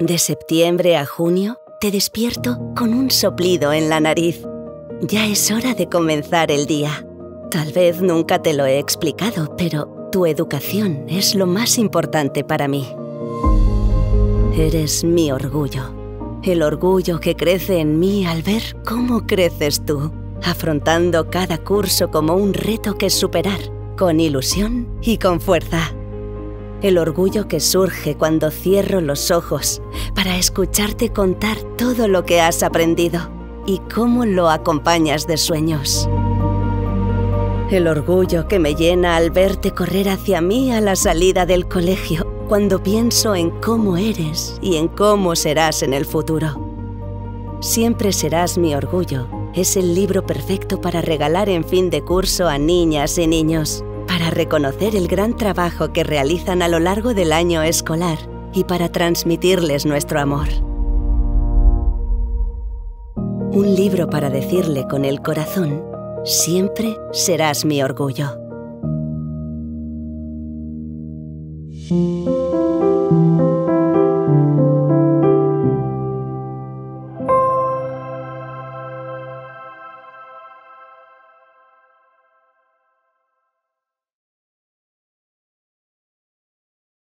De septiembre a junio te despierto con un soplido en la nariz. Ya es hora de comenzar el día. Tal vez nunca te lo he explicado, pero tu educación es lo más importante para mí. Eres mi orgullo. El orgullo que crece en mí al ver cómo creces tú, afrontando cada curso como un reto que superar, con ilusión y con fuerza. El orgullo que surge cuando cierro los ojos para escucharte contar todo lo que has aprendido y cómo lo acompañas de sueños. El orgullo que me llena al verte correr hacia mí a la salida del colegio, cuando pienso en cómo eres y en cómo serás en el futuro. Siempre serás mi orgullo. Es el libro perfecto para regalar en fin de curso a niñas y niños, para reconocer el gran trabajo que realizan a lo largo del año escolar y para transmitirles nuestro amor. Un libro para decirle con el corazón: siempre serás mi orgullo.